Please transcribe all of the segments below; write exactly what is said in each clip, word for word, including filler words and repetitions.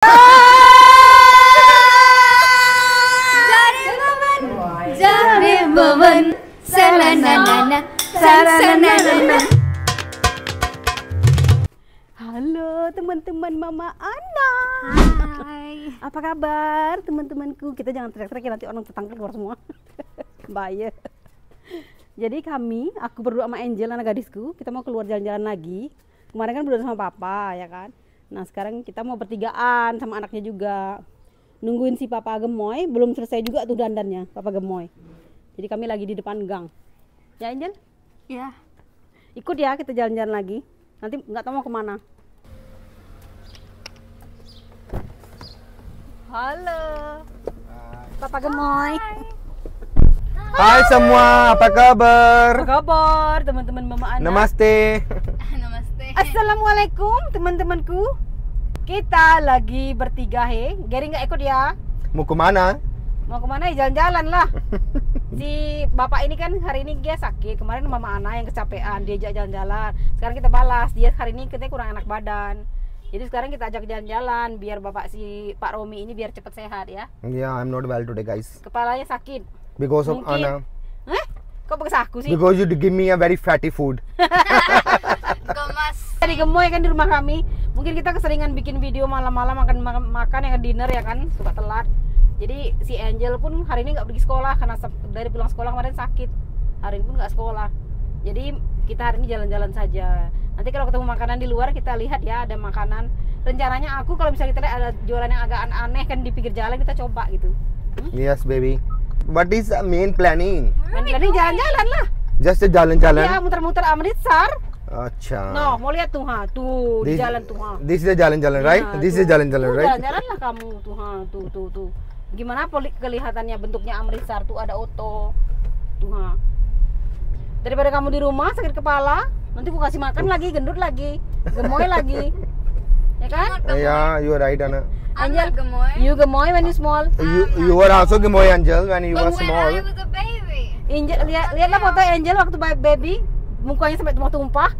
Halo teman-teman Mama Ana. Hai. Apa kabar teman-temanku? Kita jangan teriak-teriak nanti orang tetangga keluar semua. Bahaya. Jadi kami, aku berdua sama Angel anak gadisku, kita mau keluar jalan-jalan lagi. Kemarin kan berdua sama papa ya kan. Nah sekarang kita mau bertigaan sama anaknya juga. Nungguin si papa gemoy, belum selesai juga tuh dandannya papa gemoy. Jadi kami lagi di depan gang. Ya Angel? Ya. Ikut ya kita jalan-jalan lagi. Nanti nggak tahu mau kemana. Halo. Hai. Papa gemoy. Hai. Hai. Hai semua, apa kabar? Apa kabar teman-teman Mama Ana? Namaste. Namaste. Assalamualaikum teman-temanku. Kita lagi bertiga he. Gary nggak ikut ya? Mau kemana? Mau kemana ya jalan-jalan lah. Si bapak ini kan hari ini dia sakit, kemarin Mama Ana yang kecapean diajak jalan-jalan. Sekarang kita balas, dia hari ini katanya kurang enak badan. Jadi sekarang kita ajak jalan-jalan biar bapak si Pak Romi ini biar cepat sehat ya. Yeah, I'm not well today guys. Kepalanya sakit. Because of Ana. Hah? Kok pakai saku sih? Because you give me a very fatty food. Gemas. Tadi gemoy kan di rumah kami. Mungkin kita keseringan bikin video malam-malam makan makan yang dinner ya kan, suka telat. Jadi si Angel pun hari ini nggak pergi sekolah karena dari pulang sekolah kemarin sakit. Hari ini pun nggak sekolah. Jadi kita hari ini jalan-jalan saja. Nanti kalau ketemu makanan di luar kita lihat ya ada makanan. Rencananya aku kalau misalnya kita lihat ada jualan yang agak aneh kan di pinggir jalan kita coba gitu. Hmm? Yes baby. What is the main planning? Main planning jalan-jalan lah. Just jalan-jalan. Ya muter-muter Amritsar. Acha. No, mau lihat tuh ha, tuh this, di jalan tuh ha. This is jalan-jalan right? Ya, this is jalan-jalan right? Jalan-jalan lah kamu tuh ha, tuh tuh tuh. Gimana kelihatannya bentuknya Amritsar tuh ada oto tuh ha. Daripada kamu di rumah sakit kepala nanti aku kasih makan lagi gendut lagi gemoy lagi ya kan ya yeah, you are right Ana. Angel gemoy, you gemoy when you small, you you were also gemoy Angel when you were small. Angel lihat lihatlah foto Angel waktu baby mukanya sampai mau tumpah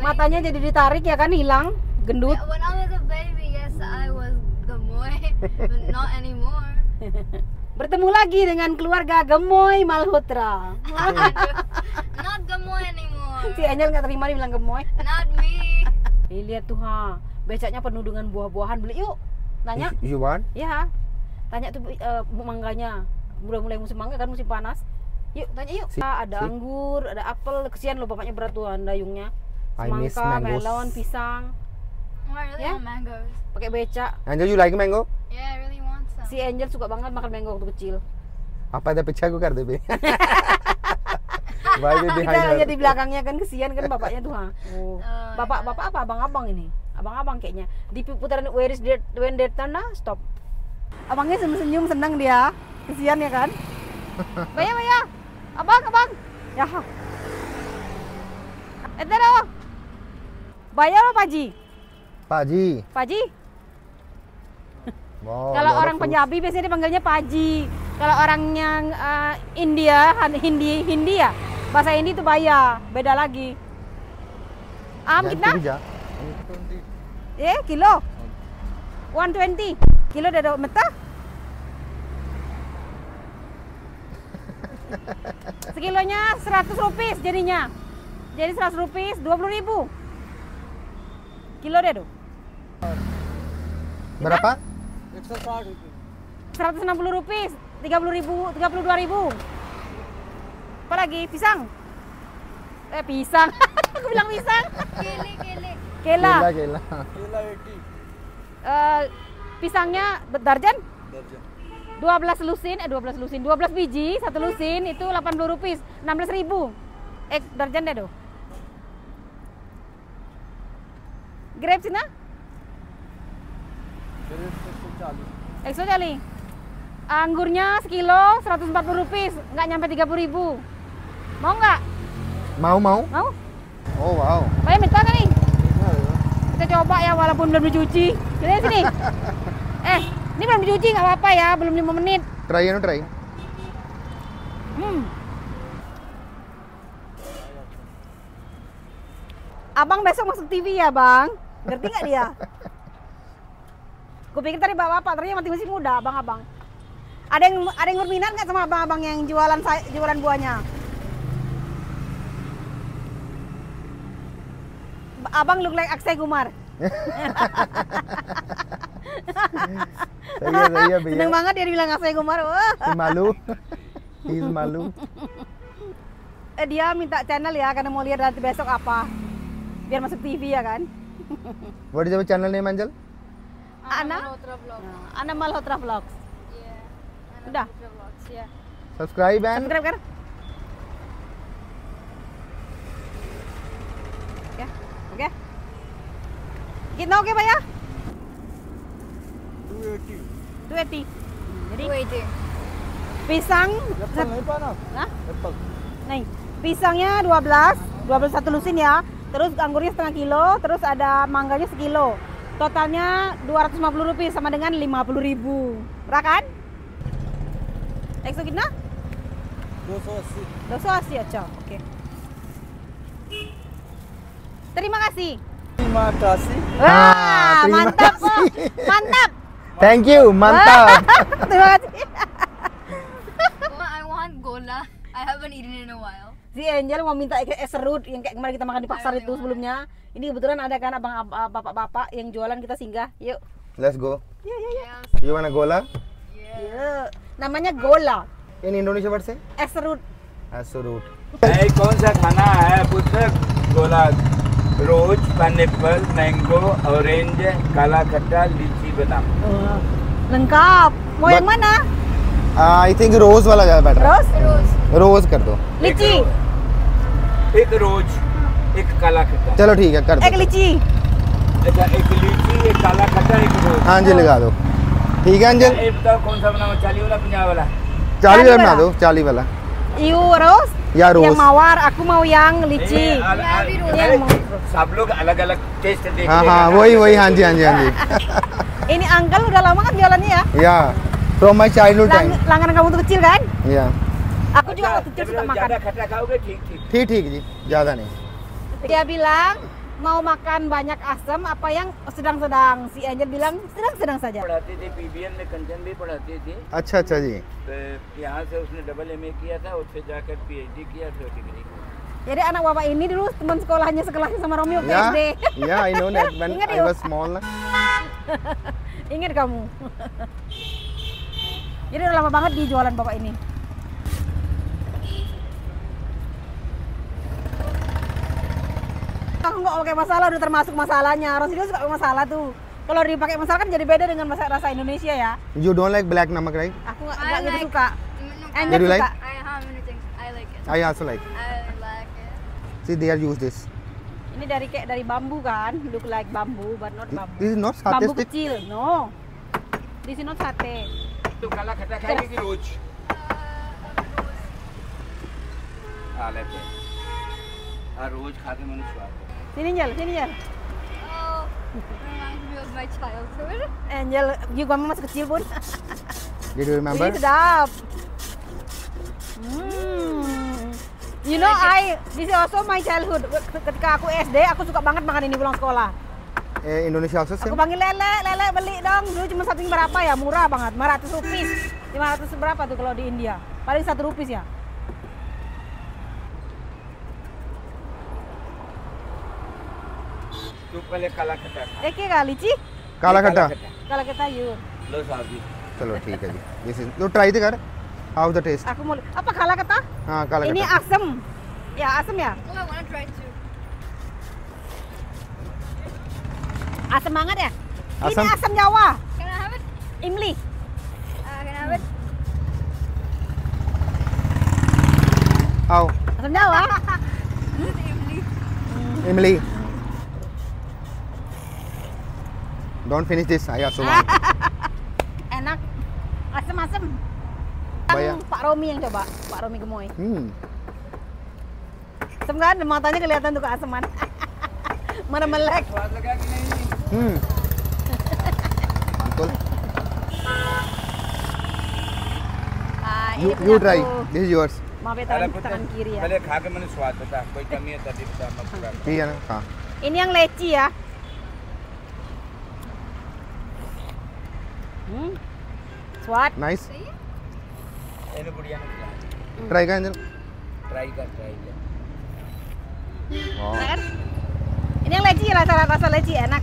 matanya jadi ditarik ya kan hilang gendut. When I was a baby yes I was gemoy but not anymore. Bertemu lagi dengan keluarga gemoy Malhotra. Not gemoy anymore. Si Angel nggak terima dibilang gemoy. Not me. Eh, lihat tuh ha, becaknya penuh dengan buah-buahan, beli yuk. Tanya. You want? Ya. Tanya tuh uh, mangganya. Udah mulai musim mangga kan musim panas. Yuk tanya yuk. Si, ada si. Anggur, ada apel. Kesian loh bapaknya berat tuh dayungnya. Semangka, melon, pisang. Really ya? Pakai becak. Angel, you like mango? Yeah, I really want some. Si Angel suka banget makan mango waktu kecil. Apa ada pecah gue kartu be? Kita lihat di belakangnya kan kesian kan bapaknya tuh. Oh. Bapak bapak apa abang-abang ini? Abang-abang kayaknya. Di putaran Where is that when that nah, stop. Abangnya senyum-senyum senang dia. Kesian ya kan? Baya baya. Abang abang. Ya. Entero. Bayar apa Ji? Paji. Paji. Wow, kalau orang Punjabi biasanya dipanggilnya Paji. Kalau orang yang uh, India, Hindi, Hindi ya, bahasa Hindi itu Baya, beda lagi. Am kita? Eh kilo? one twenty. Kilo dari meta? Sekilonya seratus rupiah jadinya. Jadi seratus rupiah dua puluh ribu. Kilo deh dong. Berapa? seratus enam puluh rupiah, tiga puluh ribu, tiga puluh dua ribu. Apa lagi? Pisang? Eh pisang, aku bilang pisang. Kele, kele. Kela. Kela, kela. Kela delapan puluh. Uh, pisangnya darjan? Darjan. dua belas lusin, eh dua belas lusin, dua belas biji, satu lusin itu delapan puluh rupiah, enam belas ribu. Eh darjan deh dong. Grapes na? seratus empat puluh. Anggurnya sekilo seratus empat puluh rupiah, nggak nyampe tiga puluh ribu. Mau nggak? Mau, mau. Mau? Oh, wow. Bayar minta kan nih? Ya, ya. Kita coba ya, walaupun belum dicuci. Jadi sini. eh, ini belum dicuci, nggak apa-apa ya, belum lima menit. Try, no try. Hmm. Abang besok masuk T V ya, Bang? Ngerti nggak dia? Gue pikir tadi bapak-bapak, ternyata masih muda, abang-abang. Ada yang ada yang berminat nggak sama abang-abang yang jualan jualan buahnya? Abang look like Akshay Kumar. saya, saya, Seneng banget dia bilang Akshay Kumar. Malu, he's malu. Dia minta channel ya, karena mau lihat nanti besok apa, biar masuk T V ya kan. What is your channel name, Anjel? Ana Malhotra Vlogs. Ana Malhotra Vlogs. Yeah. Udah. Vlogs, yeah. Subscribe and subscribe kan? Oke, oke. Kita oke pak ya? dua puluh delapan. dua puluh delapan. Jadi pisang. Hah? Nih, pisangnya dua belas, dua puluh satu lusin ya. Terus anggurnya setengah kilo, terus ada mangganya sekilo. Totalnya dua ratus lima puluh rupiah sama dengan lima puluh ribu rupiah. Murah kan? Ekso kitna? dua ratus delapan puluh. dua ratus delapan puluh aja. Oke. Terima kasih. Terima kasih. Wah, terima mantap. Kasih. Mantap. Thank you, mantap. Terima kasih. Well, I want gola. I haven't eaten in a while. Si Angel mau minta es serut yang kayak kemarin kita makan di pasar itu sebelumnya. Ini kebetulan ada kan abang bapak-bapak yang jualan, kita singgah. Yuk. Let's go. Ya ya ya. You wanna gola? Yeah. Namanya gola. In Indonesia word say? Es serut. Es serut. Hey, kaun sa khana hai? Putra gola. Roj, pineapple, mango, orange, kala khatta, lichi, badam. Lengkap. Mau yang mana? I think rose wala jada better. Rose? Rose. Rose कर दो. Lichi. एक रोज, एक काला खट्टा. चलो ठीक है कर दो. एक लीची. अच्छा एक लीची, एक काला खट्टा, एक रोज. हाँ जी लगा दो. ठीक है अंजल. ये बताओ कौन सा बनाओ, चाली वाला पंजाब वाला? चाली वाला बना दो, चाली वाला. You rose? Ya rose. Yang mawar, aku mau yang लीची. सब लोग अलग-अलग taste देखते हैं. हाँ हाँ वही वही हाँ जी हाँ जी हाँ जी. Ini uncle udah lama kan jualannya ya? Ya. From my childhood time. Langganan kamu tuh kecil kan? Iya. Aku juga waktu kecil suka makan. Thik thik ji, jada nahi. Dia bilang mau makan banyak asam apa yang sedang-sedang. Si Angel bilang sedang-sedang saja. पढ़ाते थे पीबीएन में कंचन भी पढ़ाते थे. अच्छा अच्छा जी. यहाँ से उसने डबल एमए किया था, उससे जाकर पीएचडी किया theory. Jadi anak bapak ini dulu teman sekolahnya sekelasnya sama Romeo P S D. Yeah, I know that when I was small. Ingat kamu. Jadi udah lama banget di jualan bapak ini. Aku nggak pakai masalah, udah termasuk masalahnya. Orang sini suka pakai masalah tuh. Kalau dipakai masalah kan jadi beda dengan masalah rasa Indonesia ya. You don't like black namak, right? Aku nggak like, gitu suka. And you like? I have many things. I like it. I also like. I like it. See, they are use this. Ini dari kayak dari bambu kan, look like bambu, but not bambu. This is not sate. Bambu kecil, no. This is not sate. Itu kala kata kayak gini roj. Ah, let me. Ah, roj khate mein swaad. Sini Angel, sini Angel. Oh, remember my childhood. Angel, juga mama masih kecil pun. Do you remember? Ini sedap. Hmm. You know I, this is also my childhood. Ketika aku S D, aku suka banget makan ini pulang sekolah. Eh, Indonesia akses ya? Aku panggil lele, lele beli dong. Dulu cuma satu berapa ya? Murah banget, lima ratus rupiah. lima ratus berapa tuh kalau di India? Paling satu rupiah ya. Tuh pale kala kata. Dekhe ka lichi? Kala kata. Kala kata you. Lo sabhi. Chalo theek hai ji. This is lo try the kar. How the taste? Aku mau apa kala kata? Ha, kala kata. Ini asam. Ya, asam ya? Oh, I want to try too. Asam banget ya? Asam. Ini asam Jawa. Can I have it? Imli. Uh, can I have it? Oh. Asam Jawa. Imli. Imli. Don't finish this. I also want. Enak. Asam-asam. Pak Romi yang coba. Pak Romi Gemoy. Hmm. Asam kan? Matanya kelihatan tuh keasaman. Mana melek. Hmm. Mantul. Ah, you, you try. This is yours. Maaf ya, tangan, tangan kiri ya. Iya, nah. Ini yang leci ya. Hmm. What? Nice. Hello, buddiya. Try ka Angel. Try ka, try ka. Wow. Ini yang leci rasa-rasa leci enak.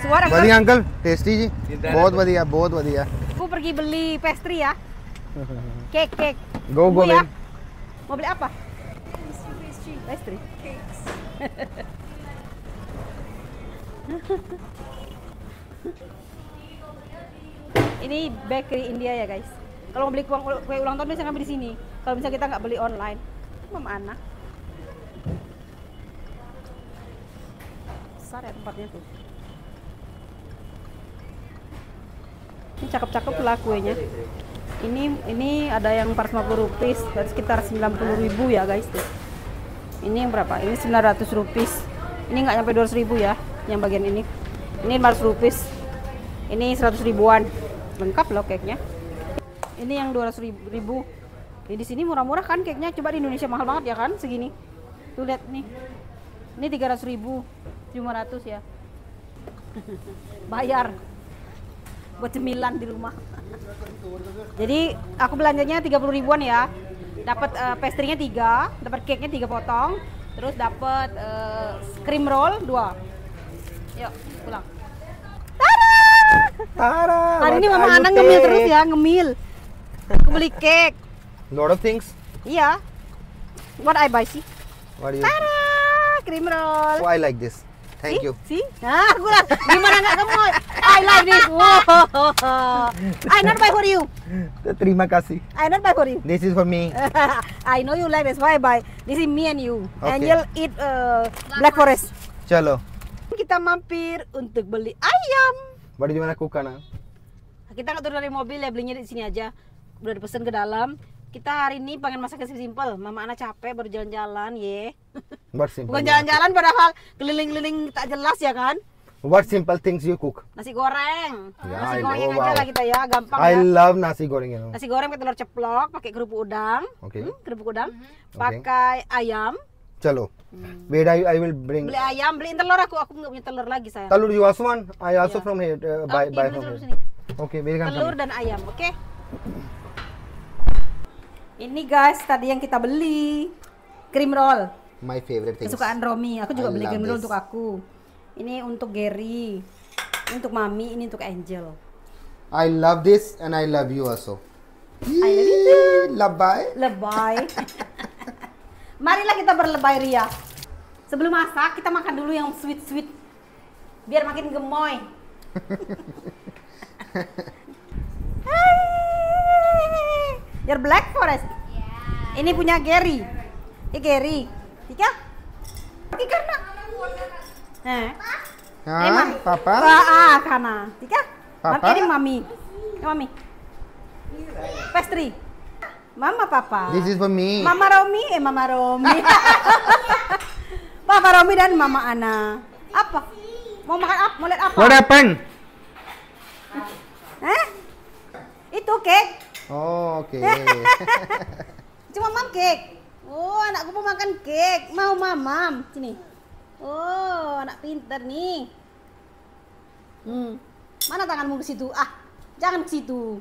Suara Angel. Badiya Angel, tasty ji. Bahut badiya, bahut badiya. Aku pergi beli pastry ya. Cake, cake. Go go ya. Mau beli apa? Pastry, pastry. Cakes. Ini bakery India ya guys. Kalau mau beli kue, kue ulang tahun biasanya beli di sini. Kalau misalnya kita nggak beli online, Mama Ana. Besar ya tempatnya tuh. Ini cakep-cakep lah kuenya. Ini ini ada yang empat ratus lima puluh rupiah, dan sekitar sembilan puluh ribu ya guys tuh. Ini yang berapa? Ini sembilan ratus rupiah. Ini nggak nyampe dua ratus ribu ya, yang bagian ini. Ini lima ratus rupiah. Ini seratus ribuan. Lengkap loh cake-nya. Ini yang dua ratus ribu. Ini di sini murah-murah kan cake-nya. Coba di Indonesia mahal banget ya kan segini. Tuh lihat nih. Ini tiga ratus ribu. tujuh ratus ya. Bayar buat cemilan di rumah. Jadi aku belanjanya tiga puluh ribuan ya. Dapat uh, pastry-nya tiga, dapat cake-nya tiga potong, terus dapat uh, cream roll dua. Yuk, pulang. Tara, hari ini Mama Ana ngemil terus ya, ngemil. Aku beli cake. Lot of things. Iya. What I buy sih? What you? Tara, cream roll. Oh, I like this. Thank see? You. See? Nah, aku lah. Gimana nggak kamu? I like this. Wow. I not buy for you. Terima kasih. I not buy for you. This is for me. I know you like this. Why I buy? This is me and you. Okay. Angel eat uh, black forest. Chalo. Kita mampir untuk beli ayam. Baru di mana kukana? Kita nggak turun dari mobil ya, belinya di sini aja. Udah dipesan ke dalam. Kita hari ini pengen masak yang simpel. Mama Ana capek baru jalan-jalan, ye. Yeah. Bukan jalan-jalan padahal keliling-keliling tak jelas ya kan? What simple things you cook? Nasi goreng. Yeah, nasi goreng aja wow. Lah kita ya, gampang I ya. I love nasi goreng you know. Nasi goreng pakai telur ceplok, pakai kerupuk udang. Oke. Okay. Hmm, kerupuk udang. Mm -hmm. Pakai okay. Ayam. Chalo. Hmm. Wait, I, I will bring. Beli ayam, beliin telur aku, aku nggak punya telur lagi sayang. Telur you also want? I also yeah. From here, uh, buy, oh, buy from here. Oke, okay, belikan telur dan ayam, oke? Okay? Ini guys, tadi yang kita beli cream roll. My favorite thing. Kesukaan Romi, aku juga I beli cream roll this. Untuk aku. Ini untuk Gary, ini untuk Mami, ini untuk Angel. I love this and I love you also. I love you too. Lebay. Lebay. Marilah kita berlebay ria. Sebelum masak kita makan dulu yang sweet-sweet. Biar makin gemoy. Hey, your black forest. Yeah. Ini punya Gary. Ini Gary. Tika? Tika nak? Eh. Ah, eh, papa. Ah, kana. Tika? Papa. Ini mami. Ini mami. Pastry. Mama, Papa. This is for me. Mama Romi, eh Mama Romi. Papa Romi dan Mama Ana. Apa? Mau makan apa? Mau lihat apa? What happened? Hah? Itu cake. Oh, oke. Okay. Cuma mam cake. Oh, anakku mau makan cake. Mau mamam. Sini. Oh, anak pinter nih. Hmm. Mana tanganmu ke situ? Ah, jangan ke situ.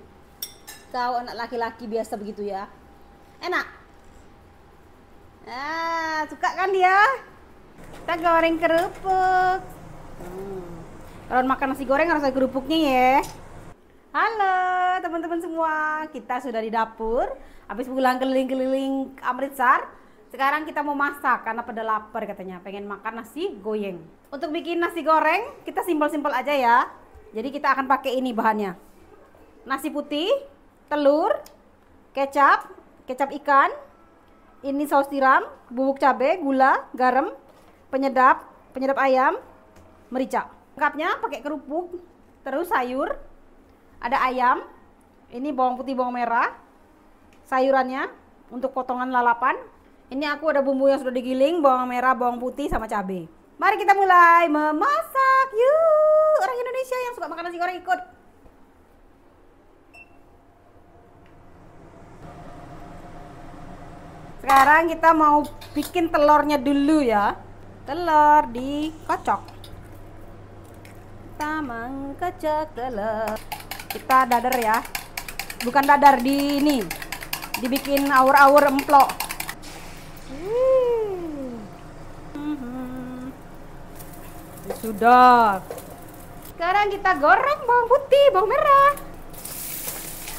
Kau anak laki-laki biasa begitu ya. Enak. Ah, suka kan dia? Kita goreng kerupuk. Hmm. Kalau makan nasi goreng harus ada kerupuknya ya. Halo teman-teman semua, kita sudah di dapur. Habis pulang keliling-keliling Amritsar. Sekarang kita mau masak karena pada lapar katanya. Pengen makan nasi goreng. Untuk bikin nasi goreng kita simpel-simpel aja ya. Jadi kita akan pakai ini bahannya. Nasi putih, telur, kecap, kecap ikan, ini saus tiram, bubuk cabai, gula, garam, penyedap, penyedap ayam, merica. Lengkapnya pakai kerupuk, terus sayur, ada ayam, ini bawang putih, bawang merah, sayurannya untuk potongan lalapan. Ini aku ada bumbu yang sudah digiling, bawang merah, bawang putih, sama cabai. Mari kita mulai memasak, yuk! Orang Indonesia yang suka makan nasi goreng ikut. Sekarang kita mau bikin telurnya dulu ya. Telur dikocok. Kita mengkocok telur. kita dadar ya, bukan dadar di ini, dibikin awur-awur emplok. Hmm. Hmm. Sudah. Sekarang kita goreng bawang putih, bawang merah.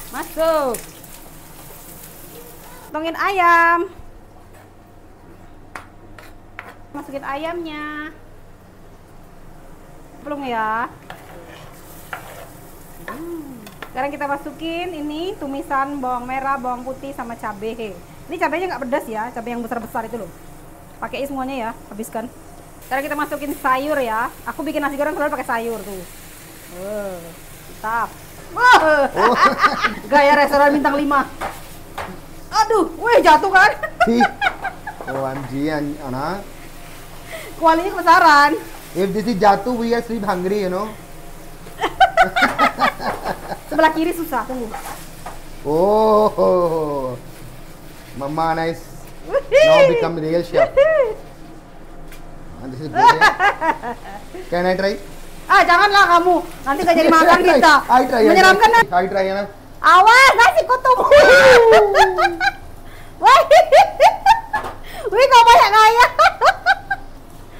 Masuk. Potongin ayam. Masukin ayamnya. Belum ya. Hmm. Sekarang kita masukin ini tumisan bawang merah, bawang putih sama cabai. Ini cabainya nggak pedas ya, cabai yang besar-besar itu loh. Pakai semuanya ya, habiskan. Sekarang kita masukin sayur ya. Aku bikin nasi goreng selalu pakai sayur tuh. Wow, mantap. Wow. Oh. Gaya restoran bintang lima. Aduh, wih jatuh kan? O M G, Ana. Kualinya kebesaran. If this is jatuh, we are sleep hungry, you know. Sebelah kiri susah, tunggu. Oh, Mama Ana is now become real chef. And this is brilliant. Can I try? Ah, janganlah kamu. Nanti gak jadi makan kita. I try. Menyeramkan kan? I try, Ana. Awas, nasi kutum. Wih, wih, kau banyak gaya.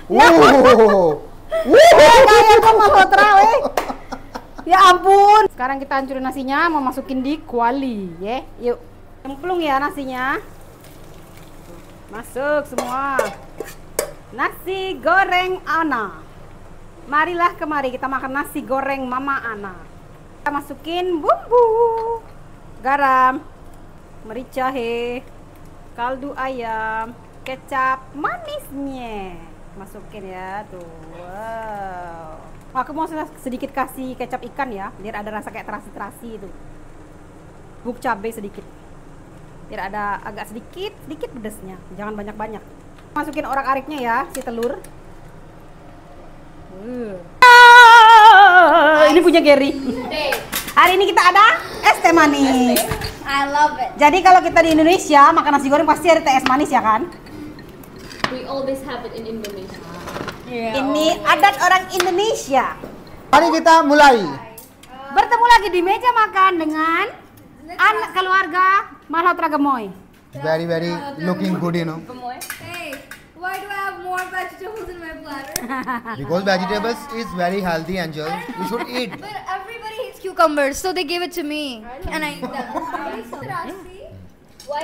Wow, gaya kau Malhotra, wih. Ya ampun. Sekarang kita hancurin nasinya, mau masukin di kuali, ya. Yuk. Cemplung ya nasinya. Masuk semua. Nasi goreng Ana. Marilah kemari kita makan nasi goreng Mama Ana. Kita masukin bumbu. Garam, merica he, kaldu ayam, kecap manisnya. Masukin ya tuh. Wow. Aku mau sedikit kasih kecap ikan ya, biar ada rasa kayak terasi-terasi itu. Bubuk cabai sedikit, biar ada agak sedikit, sedikit pedasnya, jangan banyak-banyak. Masukin orak-ariknya ya, si telur. Uh. Oh, ini punya Gary. Hari ini kita ada es teh manis. I love it. Jadi kalau kita di Indonesia makan nasi goreng pasti ada teh es manis ya kan? We always have it in Indonesia. Yeah, ini always. Adat orang Indonesia. Mari kita mulai. Bertemu lagi di meja makan dengan anak keluarga Malhotra Gemoy. Very very looking good, you know. Hey, why do I have more vegetables in my platter? Because vegetables is very healthy, Angel. You should eat. But everybody hates cucumbers, so they gave it to me, and I eat them. Terasi. Why?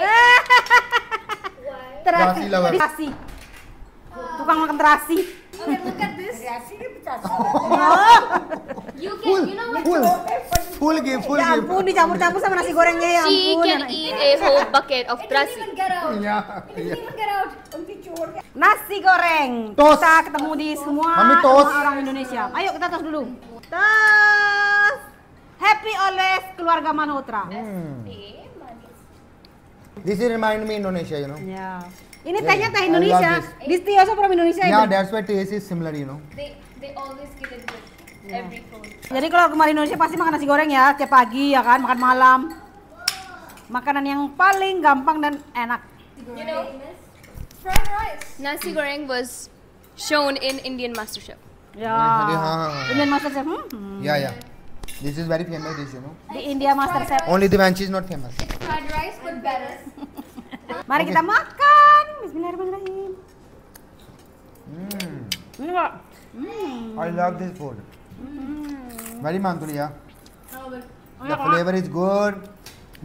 Terasi. Terasi. Tukang makan terasi. Okay, look at this. You can, you know what? Full, full game, full game. Ya ampun, dicampur-campur sama nasi gorengnya ya ampun. She can eat a whole bucket of terasi. It didn't even get out. It didn't even get out. Nasi goreng. Kita ketemu di semua orang Indonesia. Ayo kita tos dulu. Tos. Happy always keluarga Malhotra. This remind me Indonesia, you know. Yeah. Ini tehnya teh Indonesia. This tea also from Indonesia. Yeah, that's why taste is similar, you know. They they always give it with every food. Jadi kalau kemarin Indonesia pasti makan nasi goreng ya, tiap pagi ya kan, makan malam. Makanan yang paling gampang dan enak. You know, fried rice. Nasi goreng was shown in Indian Masterchef. Ya. Indian Masterchef. Ya ya. This is very famous dish, you know. The India Masterchef. Only the Manchi is not famous. It's fried rice with berries. Mari kita makan. Bismillahirrahmanirrahim. Hmm. Ini kok. Hmm. I love this food. Hmm. Very mantul ya. The flavor is good.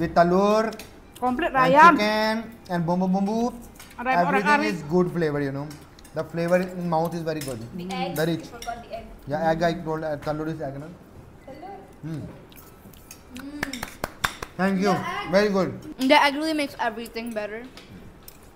With telur, komplit ayam, chicken, and bumbu-bumbu. Everything is good flavor, you know. The flavor in mouth is very good. The egg. Very rich. Yeah, egg I told. Telur is egg, no? Telur. Hmm. Thank you. Very good. The egg really makes everything better.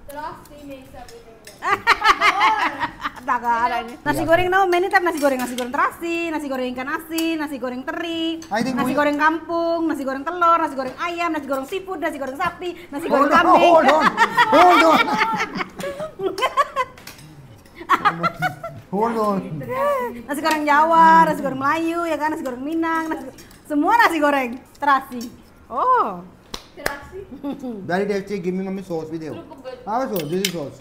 Terasi makes everything better. Tak ada ini. Nasi goreng now many type nasi goreng, nasi goreng terasi, nasi goreng ikan asin, nasi goreng teri, nasi goreng kampung, nasi goreng telur, nasi goreng ayam, nasi goreng seafood, nasi goreng sapi, nasi goreng kambing. Hold on, hold on, hold on. Nasi goreng Jawa, nasi goreng Melayu, ya kan, nasi goreng Minang, semua nasi goreng terasi. Oh, terasi. Very tasty. Give me mommy sauce with you. Our sauce. This is sauce.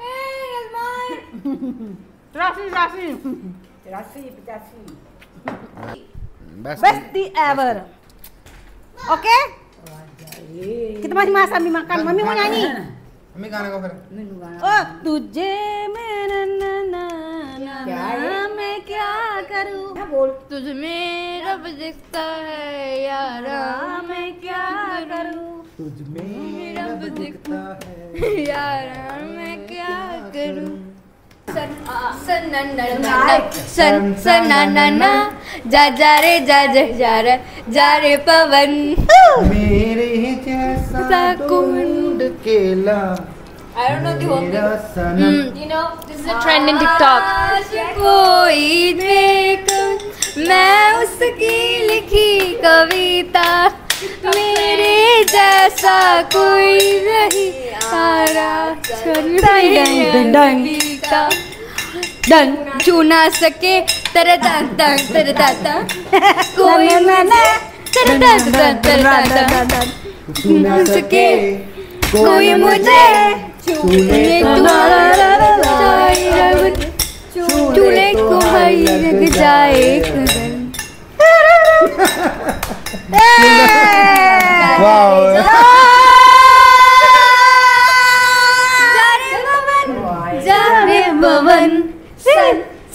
Hey, that's mine. Terasi, terasi. Terasi, terasi. Bestie ever. Oke? Kita masih masak sambil makan. Mami mau nyanyi. Mami गाना को फिर. Oh, तुझे मैं ना ना ना ना मैं क्या करूं. तुझ में रब दिखता है यारा मैं क्या करूं. तुझ में रब दिखता है यारा मैं क्या करूं. San san nan nan san san nan nan ja ja re ja ja ja re ja re pavan mere jaisa kund kela. I don't know the whole thing. Mm, you know, this is a trend in TikTok. Koi dekh main uski likhi kavita mere jaisa koi nahi aara dang dang dan चुना सके तरदादा तरदादा कोई ना तरदादा तरदादा चुना सके कोई मुझे चुने तुम्हारा जाए चुने को भाई लग जाए wow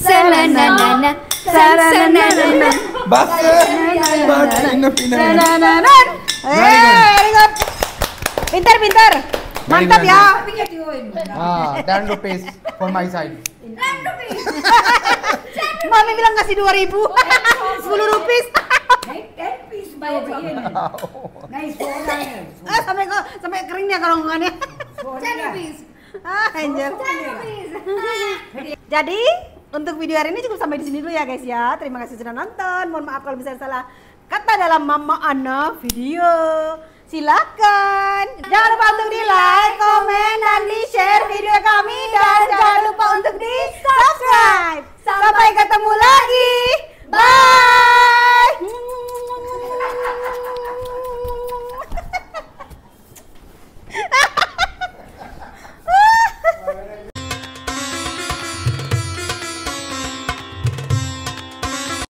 Salanana, salanana, salanana, pintar pintar, mantap ya. Ah, ten rupees for my side. Ten rupees. Mami bilang kasih dua ribu, sepuluh rupees. Ten piece bayar begini. Nice bonus. Ah, sampai kok sampai kering ya kerongkongannya. Ten rupees. Ah, anjir. Jadi untuk video hari ini cukup sampai di sini dulu ya guys ya. Terima kasih sudah nonton. Mohon maaf kalau bisa salah kata dalam Mama Ana video. Silakan. Jangan lupa untuk di like, komen, dan